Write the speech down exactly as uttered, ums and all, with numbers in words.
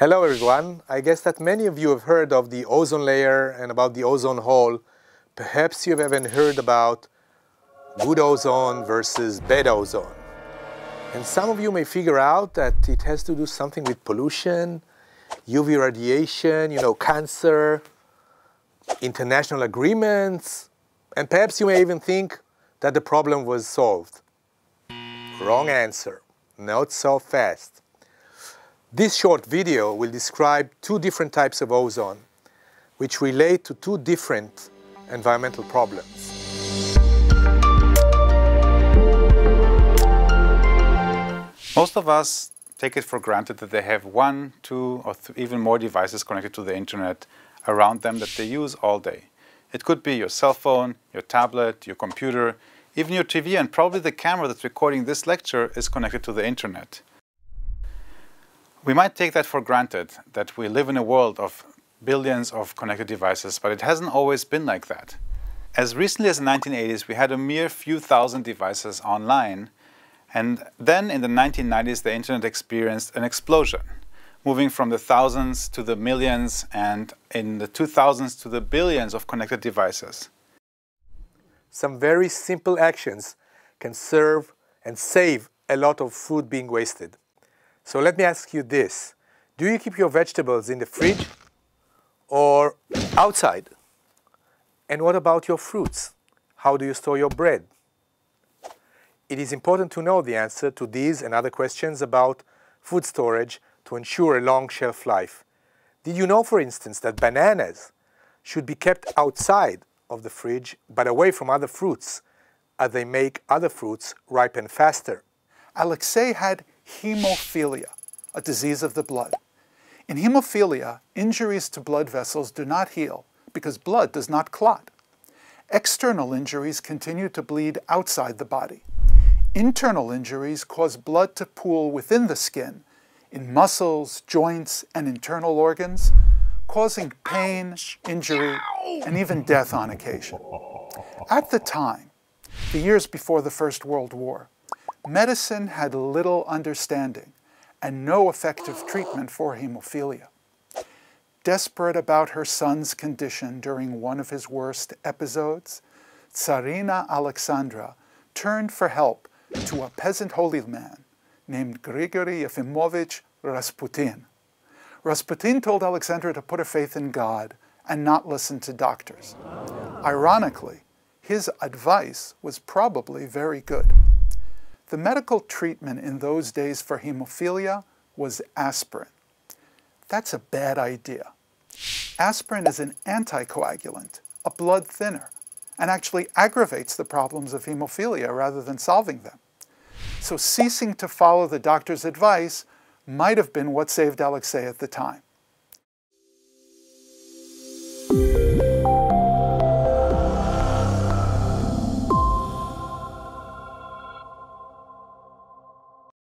Hello everyone, I guess that many of you have heard of the ozone layer and about the ozone hole. Perhaps you've even heard about good ozone versus bad ozone. And some of you may figure out that it has to do something with pollution, U V radiation, you know, cancer, international agreements, and perhaps you may even think that the problem was solved. Wrong answer, not so fast. This short video will describe two different types of ozone, which relate to two different environmental problems. Most of us take it for granted that they have one, two, or even more devices connected to the internet around them that they use all day. It could be your cell phone, your tablet, your computer, even your T V, and probably the camera that's recording this lecture is connected to the internet. We might take that for granted, that we live in a world of billions of connected devices, but it hasn't always been like that. As recently as the nineteen eighties, we had a mere few thousand devices online, and then in the nineteen nineties, the internet experienced an explosion, moving from the thousands to the millions, and in the two thousands to the billions of connected devices. Some very simple actions can serve and save a lot of food being wasted. So let me ask you this. Do you keep your vegetables in the fridge or outside? And what about your fruits? How do you store your bread? It is important to know the answer to these and other questions about food storage to ensure a long shelf life. Did you know, for instance, that bananas should be kept outside of the fridge but away from other fruits, as they make other fruits ripen faster? Alexei had hemophilia, a disease of the blood. In hemophilia, injuries to blood vessels do not heal because blood does not clot. External injuries continue to bleed outside the body. Internal injuries cause blood to pool within the skin, in muscles, joints, and internal organs, causing pain, injury, and even death on occasion. At the time, the years before the First World War, medicine had little understanding and no effective treatment for hemophilia. Desperate about her son's condition during one of his worst episodes, Tsarina Alexandra turned for help to a peasant holy man named Grigory Yefimovich Rasputin. Rasputin told Alexandra to put her faith in God and not listen to doctors. Ironically, his advice was probably very good. The medical treatment in those days for hemophilia was aspirin. That's a bad idea. Aspirin is an anticoagulant, a blood thinner, and actually aggravates the problems of hemophilia rather than solving them. So ceasing to follow the doctor's advice might have been what saved Alexei at the time.